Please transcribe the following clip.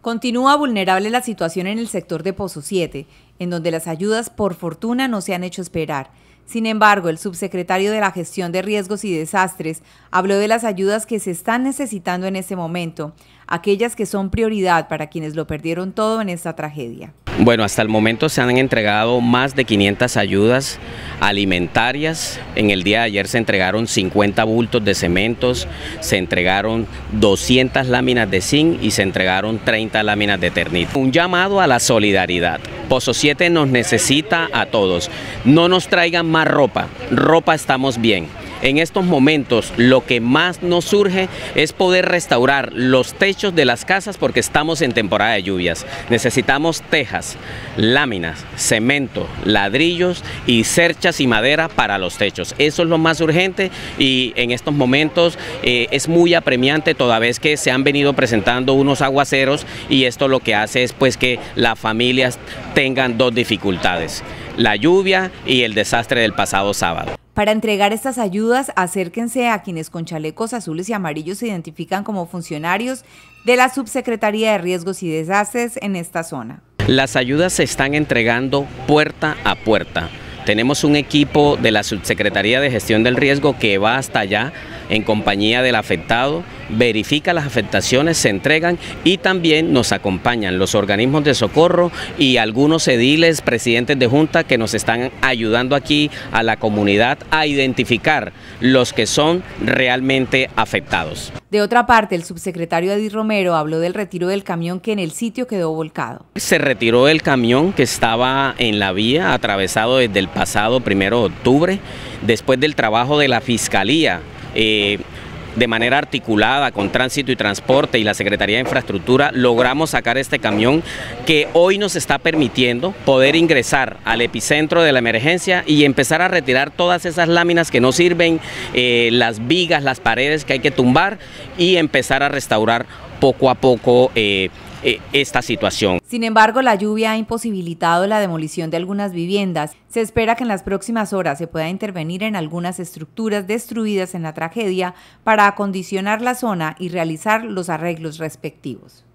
Continúa vulnerable la situación en el sector de Pozo 7, en donde las ayudas, por fortuna, no se han hecho esperar. Sin embargo, el subsecretario de la Gestión de Riesgos y Desastres habló de las ayudas que se están necesitando en este momento, aquellas que son prioridad para quienes lo perdieron todo en esta tragedia. Bueno, hasta el momento se han entregado más de 500 ayudas alimentarias. En el día de ayer se entregaron 50 bultos de cementos, se entregaron 200 láminas de zinc y se entregaron 30 láminas de ternito. Un llamado a la solidaridad. Pozo 7 nos necesita a todos. No nos traigan más ropa, estamos bien. En estos momentos lo que más nos surge es poder restaurar los techos de las casas porque estamos en temporada de lluvias. Necesitamos tejas, láminas, cemento, ladrillos y cerchas y madera para los techos. Eso es lo más urgente y en estos momentos es muy apremiante, toda vez que se han venido presentando unos aguaceros, y esto lo que hace es pues que las familias tengan dos dificultades: la lluvia y el desastre del pasado sábado. Para entregar estas ayudas, acérquense a quienes con chalecos azules y amarillos se identifican como funcionarios de la Subsecretaría de Riesgos y Desastres en esta zona. Las ayudas se están entregando puerta a puerta. Tenemos un equipo de la Subsecretaría de Gestión del Riesgo que va hasta allá en compañía del afectado, verifica las afectaciones, se entregan, y también nos acompañan los organismos de socorro y algunos ediles, presidentes de junta, que nos están ayudando aquí a la comunidad a identificar los que son realmente afectados. De otra parte, el subsecretario Eddie Romero habló del retiro del camión que en el sitio quedó volcado. Se retiró el camión que estaba en la vía, atravesado desde el pasado 1 de octubre, después del trabajo de la Fiscalía, de manera articulada con Tránsito y Transporte y la Secretaría de Infraestructura, logramos sacar este camión que hoy nos está permitiendo poder ingresar al epicentro de la emergencia y empezar a retirar todas esas láminas que no sirven, las vigas, las paredes que hay que tumbar, y empezar a restaurar poco a poco esta situación. Sin embargo, la lluvia ha imposibilitado la demolición de algunas viviendas. Se espera que en las próximas horas se pueda intervenir en algunas estructuras destruidas en la tragedia para acondicionar la zona y realizar los arreglos respectivos.